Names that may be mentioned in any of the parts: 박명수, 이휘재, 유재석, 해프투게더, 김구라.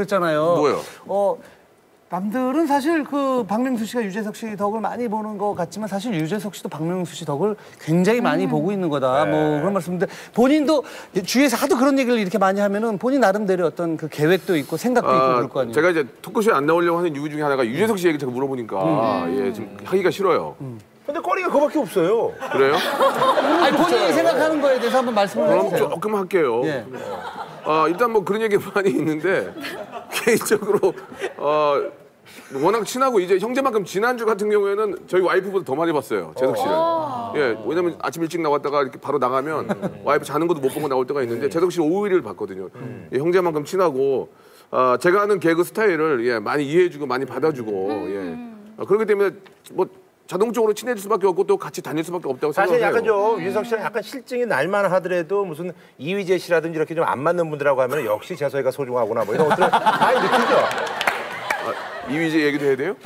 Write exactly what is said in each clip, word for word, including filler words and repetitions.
그랬잖아요. 뭐요? 어, 남들은 사실 그 박명수 씨가 유재석 씨 덕을 많이 보는 것 같지만 사실 유재석 씨도 박명수 씨 덕을 굉장히 많이 음. 보고 있는 거다. 네. 뭐 그런 말씀인데 본인도 주위에서 하도 그런 얘기를 이렇게 많이 하면은 본인 나름대로 어떤 그 계획도 있고 생각도 아, 있고 그럴 거 아니에요. 제가 이제 토크쇼에 안 나오려고 하는 이유 중에 하나가 유재석 씨 얘기 제가 물어보니까 음. 예, 좀 하기가 싫어요. 음. 근데 거리가 그거밖에 없어요. 그래요? 아니 본인이 생각하는 거에 대해서 한번 말씀을 어, 해주세요. 조금 할게요. 예. 아, 일단 뭐 그런 얘기 많이 있는데 개인적으로 어, 워낙 친하고 이제 형제만큼 지난주 같은 경우에는 저희 와이프보다 더 많이 봤어요. 재석 씨는. 예, 왜냐면 아침 일찍 나왔다가 이렇게 바로 나가면 와이프 자는 것도 못 보고 나올 때가 있는데 재석 씨는 오일을 봤거든요. 예, 형제만큼 친하고 아, 제가 하는 개그 스타일을 예, 많이 이해해주고 많이 받아주고 예. 아, 그렇기 때문에 뭐 자동적으로 친해질 수밖에 없고 또 같이 다닐 수밖에 없다고 생각해요. 사실 약간 좀 유재석 씨랑 약간 실증이 날만 하더라도 무슨 이휘재 씨라든지 이렇게 좀 안 맞는 분들하고 하면 역시 재석이가 소중하구나 뭐 이런 것들을 많이 느끼죠. 아, 이휘재 얘기도 해야 돼요?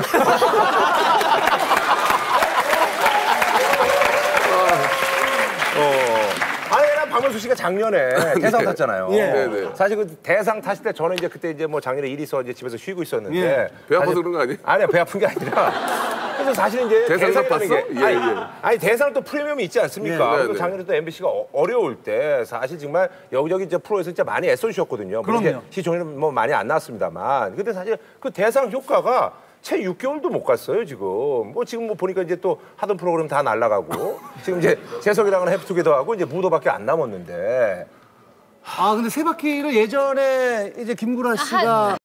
박명수 씨가 작년에 대상 네. 탔잖아요. 예. 네, 네. 사실 그 대상 탔을 때 저는 이제 그때 이제 뭐 작년에 일이 있어 이제 집에서 쉬고 있었는데 예. 배 아파서 그런 거 아니에요? 아니야, 배 아픈 게 아니라. 그래서 사실은 이제 대상 탔어? 게, 예, 아니, 예. 아니 대상 또 프리미엄이 있지 않습니까? 예, 네, 네. 작년에 또 엠비씨가 어, 어려울 때 사실 정말 여기저기 이제 프로에서 진짜 많이 애써주셨거든요. 그럼요. 시청률은 뭐 많이 안 나왔습니다만. 근데 사실 그 대상 효과가 채 육 개월도 못 갔어요, 지금. 뭐, 지금 뭐 보니까 이제 또 하던 프로그램 다 날아가고. 지금 이제 재석이랑은 해프투게더 하고 이제 무도밖에 안 남았는데. 아, 근데 세 바퀴를 예전에 이제 김구라 씨가. 아하.